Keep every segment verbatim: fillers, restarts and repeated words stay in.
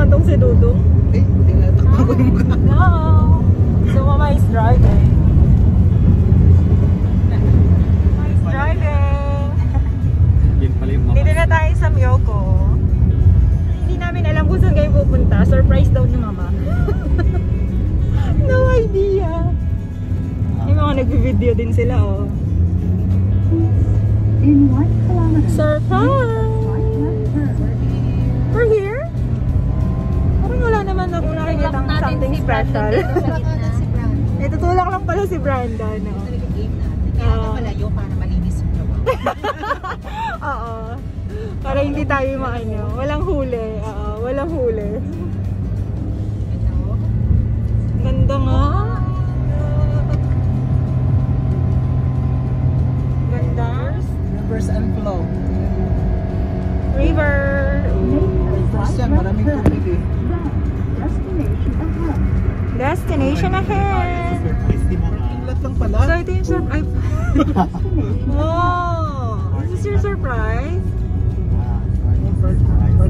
naman tong si Dudong. Eh, hindi na ito ko yung mukha. No. So, Mama is driving. Mama is driving. Dito na tayo sa Myoko. Hindi namin alam kung saan kayo pupunta. Surprise daw ni Mama. No idea. Yung mga nag-video din sila, oh. In one kilometer. Surprise! We're here? Parang wala naman akong nakikita ng something special. Itutulak lang pala si Branda. Ito talaga game natin. Kaya na malayo para malinis yung gawa. Oo. Para hindi tayo maano. Walang huli. Oo. Walang huli. Ito. Ganda nga. Ganda. Rivers and flow. River. Maraming tubig eh. Destination ahead. Inlat lang pala. So ito yung surprise. Oh! Is this your surprise?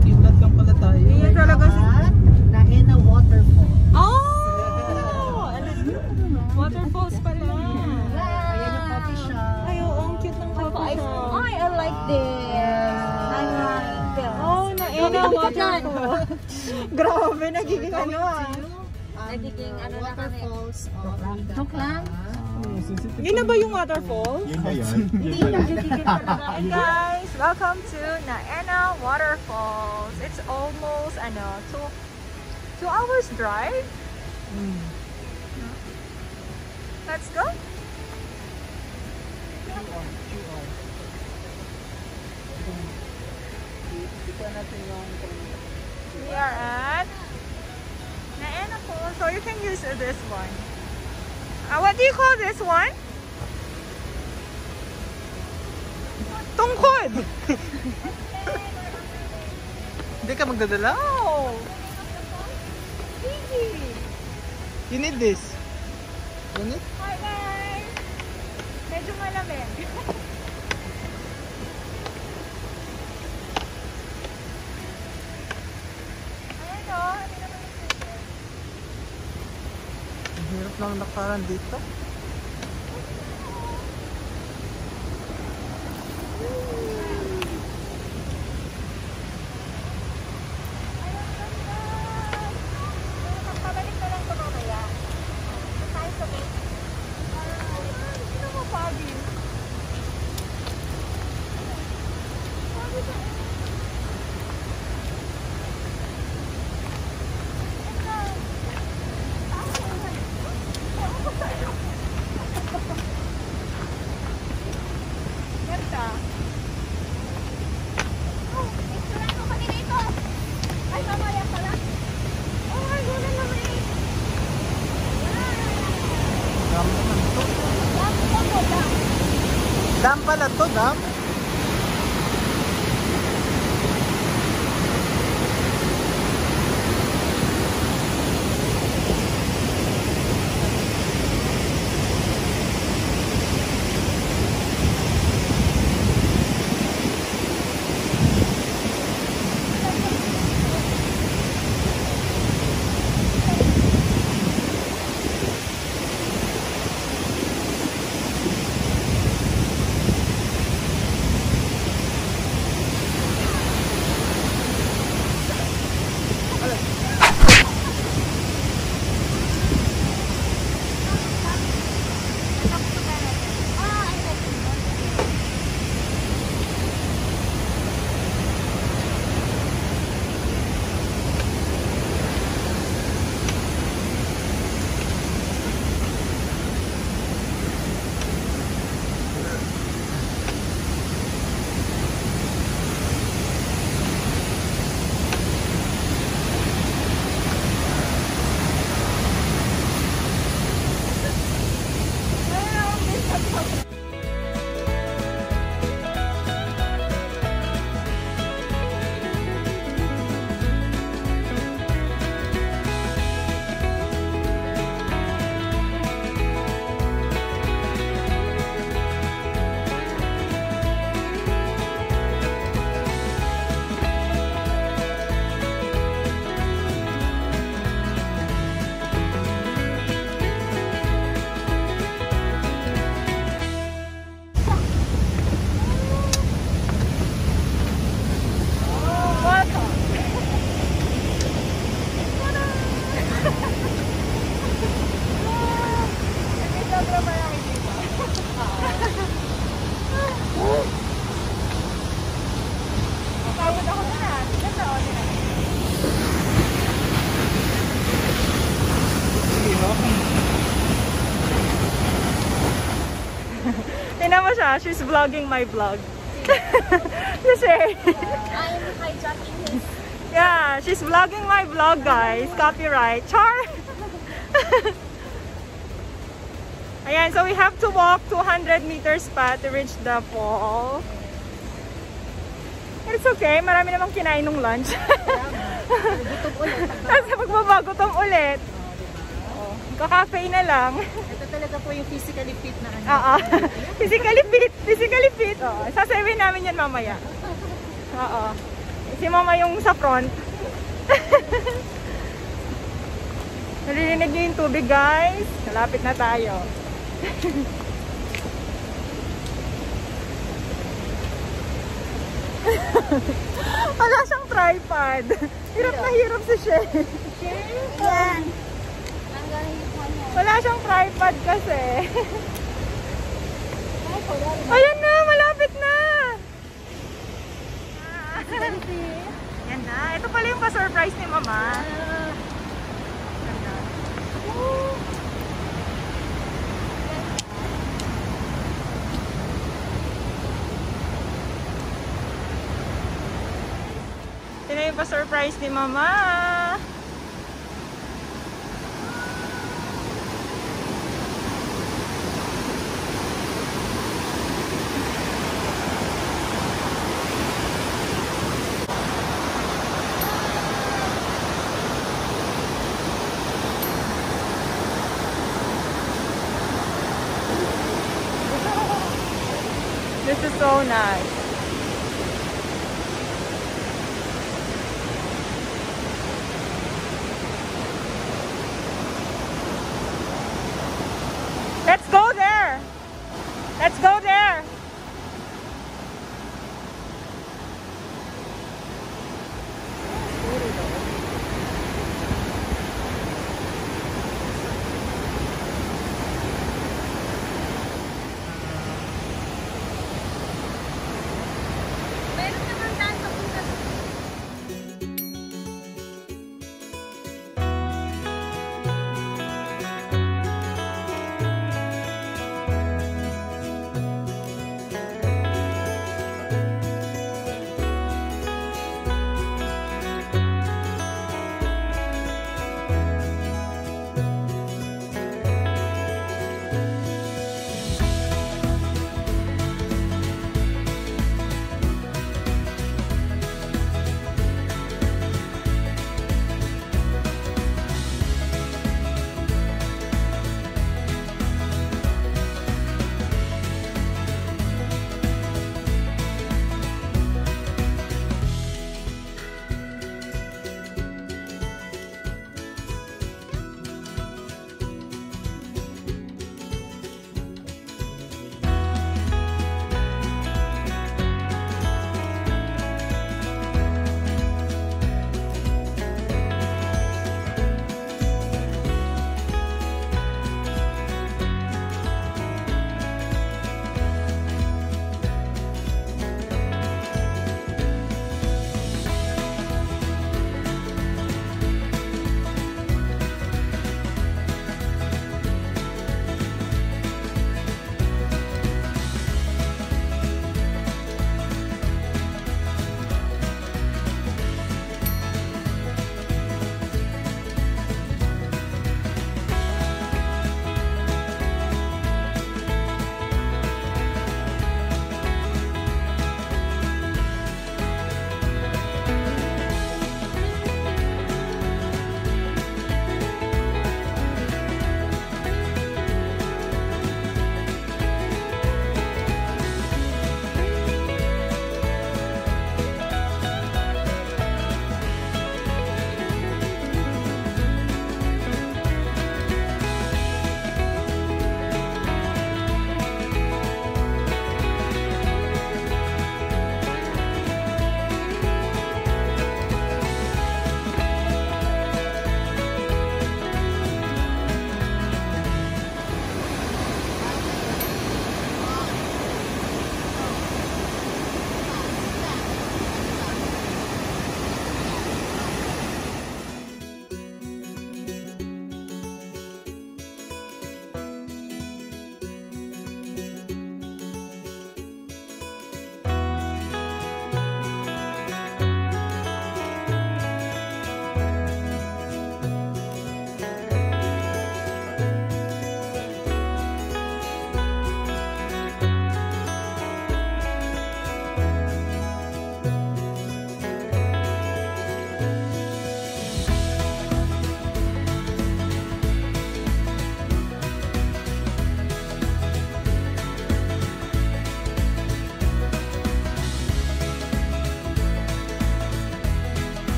Inlat lang pala tayo. Iyan talaga si... Naena Waterfalls. Oh! Waterfalls pala. Ayan yung coffee shop. Ay, oo. Ang cute ng coffee shop. Ay, I like this. Naena Waterfalls. Grabe, nagiging ano ah. Nagiging ano na kami. Look lang. Yun na ba yung waterfall? Yun na yun. Hindi na. Hey guys, welcome to Naena Waterfalls. It's almost ano, two hours drive. Let's go. We are at Naena Falls, so you can use this one. Uh, what do you call this one? Tungkod! Hindi ka magdadala? No! Easy! You need this. You need? Hi guys! Medyo malamig. Hirap lang nakaran dito. Nakakabalik na lang ito mamaya. Tayo sa bus. Sino mo pagi? Pagi sa bus. Dam pala to, dam. Tingnan mo siya, she's vlogging my vlog. Just say. I'm hijacking his. Yeah, she's vlogging my vlog, guys. Copyright. Char! Ayan, so we have to walk two hundred meters pa to reach the fall. It's okay, marami namang kinain nung lunch. Tapos pagbabagutom ulit. Kakafe na lang. Ito talaga po yung physically fit na ano. Oo. Physically fit. Physically fit. Oo. Sasawin namin yan mamaya. Oo. Si mama yung sa front. Narinig niyo yung tubig, guys. Malapit na tayo. Wala siyang tripod. Hirap na hirap si Shay. Shay? Yan. Wala siyang tripod kasi. Ayan na, malapit na. Ayan na. Ito pala yung pa-surprise ni mama. Ito na yung pa-surprise ni mama. This is so nice. Let's go there. Let's go there.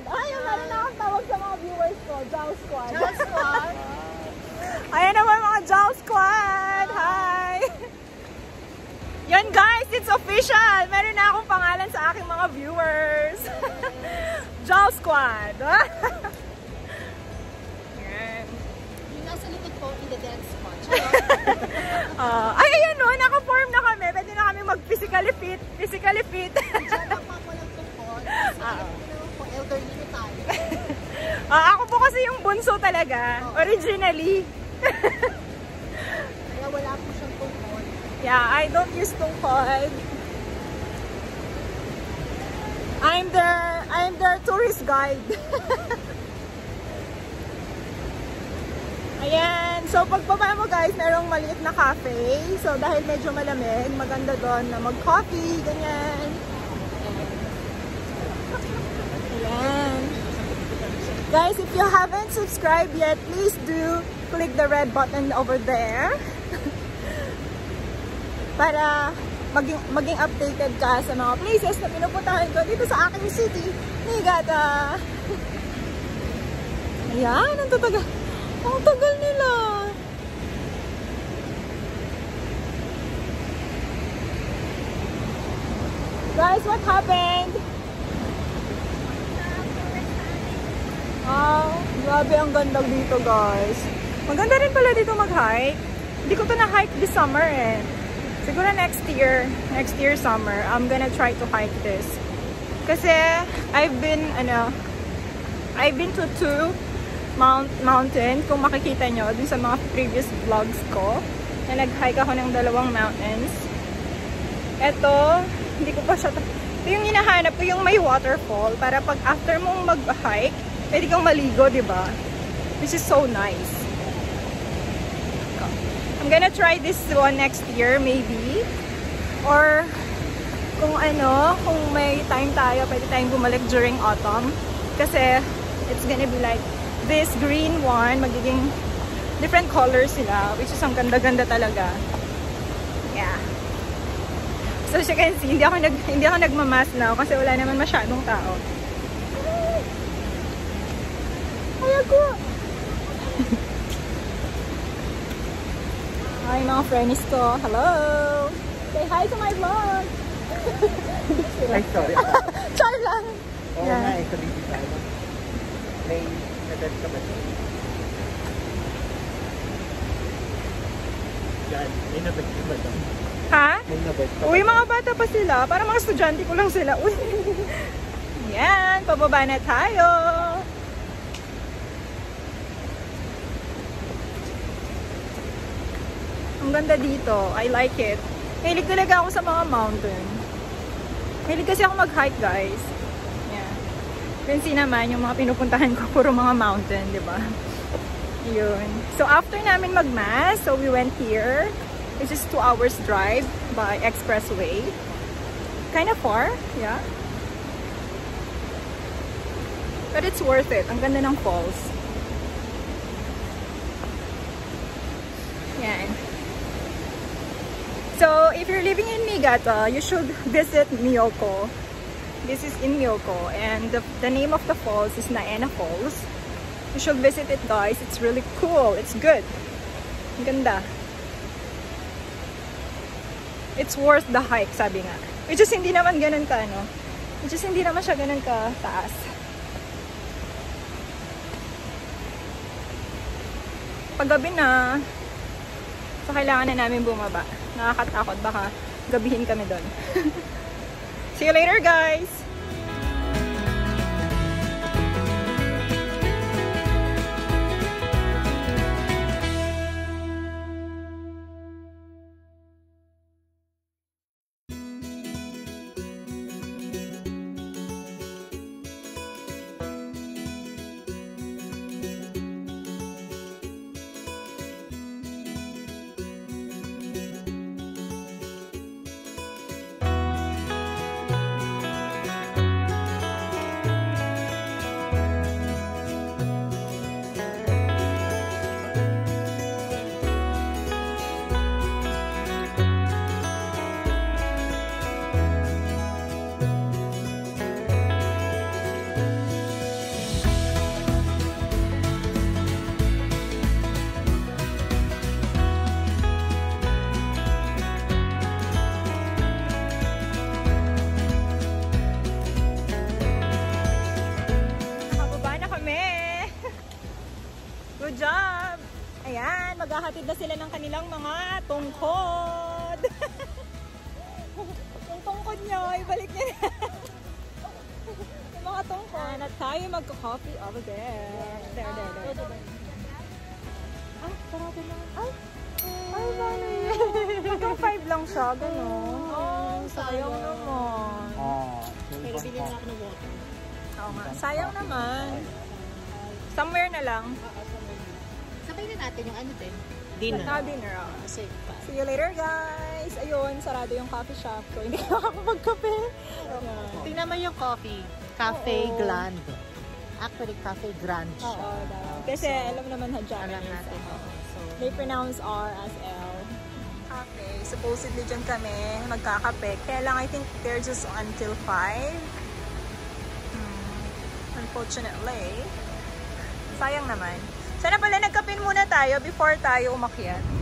Squad. Ay, ang yeah. na akong tawag sa mga viewers ko. Jaw Squad. Jaw Squad. Ayan naman mga Jaw Squad. Hi! Yan guys, it's official. Meron na akong pangalan sa aking mga viewers. Jaw Squad. Yan. Yung nasa likod po, in the dance spot. uh, ay, ayan no, naka-form na kami. Pwede na kami mag-physically fit. Physically fit. Uh, uh, ako po kasi yung bunso talaga, oh. Originally. Kaya wala po siyang tungkol. Yeah, I don't use tungkol. I'm their, I'm their tourist guide. Ayan, so pagpapa mo guys, merong maliit na cafe. So dahil medyo malamig, maganda doon na mag-coffee, ganyan. Ayan. Guys, if you haven't subscribed yet, please do click the red button over there para maging, maging updated ka sa mga places na pinupuntahan ko dito sa aking city, Niigata. Ayan, ang tatagal. Ang tagal nila. Guys, what happened? Wow, grabe ang ganda dito guys. Maganda rin pala dito mag-hike. Hindi ko to na-hike this summer eh. Siguro next year, next year summer, I'm gonna try to hike this. Kasi I've been, ano, I've been to two mount, mountain. Kung makikita nyo dun sa mga previous vlogs ko, na nag-hike ako ng dalawang mountains. Eto, hindi ko pa siya, ito yung hinahanap ko, yung may waterfall. Para pag after mong mag-hike, pwede kang maligo, diba? Which is so nice. I'm gonna try this one next year, maybe. Or, kung ano, kung may time tayo, pwede tayong bumalik during autumn. Kasi, it's gonna be like this green one. Magiging different colors sila. Which is ang ganda-ganda talaga. Yeah. So, as you can see, hindi ako, nag, hindi ako nagmamask now kasi wala naman masyadong tao. Hi mga friends ko, hello! Say hi to my vlog! Ay, sorry. Char lang! Oo nga, ito dito tayo. May nagad ka ba dito? Yan, may nabad ka ba dito? Ha? May nabad ka ba? Uy, mga bata pa sila. Parang mga estudyante ko lang sila. Uy! Yan, pababa na tayo! Ang ganda dito. I like it. Mahilig talaga ako sa mga mountain. Mahilig kasi ako mag-hike, guys. Yeah. Pinsin naman, yung mga pinupuntahan ko, puro mga mountain, di ba? Yun. So, after namin mag-mass, so we went here. It's just two hours drive by expressway. Kind of far, yeah. But it's worth it. Ang ganda ng falls. Yan. Yeah. So, if you're living in Niigata, you should visit Myoko. This is in Myoko, and the, the name of the falls is Naena Falls. You should visit it, guys. It's really cool. It's good. Ganda. It's worth the hike, sabi nga. Which is hindi naman ganun ka, no? Which is hindi naman siya ganun ka taas. Paggabi na, so kailangan na namin bumaba. Nakakatakot, baka gabihin kami doon. See you later, guys! Ayan, maghahatid na sila ng kanilang mga tungkod. Yung tungkod nyo, ibalik nyo na. Yung mga tungkod. At tayo magka-coffee over there. There, there, there. Ay, parado lang. Ay, ay, bali. Hanggang five lang siya, ganun. Oh, sayang naman. Pero bilhin na ako ng water. Oo nga, sayang naman. Somewhere na lang. Sabay na natin yung ano din. Dinner. Na dinner. See you later guys! Ayun, sarado yung coffee shop ko. Hindi na ako magkape. Tingnan mo yung coffee. Cafe Grand. Actually, Cafe Grand siya. Oo, daw. Kasi alam naman na dyan. Alam natin. They pronounce R as L. Cafe. Supposedly dyan kami magkakape. Kaya lang, I think they're just until five. Unfortunately. Sayang naman. Sana pala nagkapin muna tayo before tayo umakyat.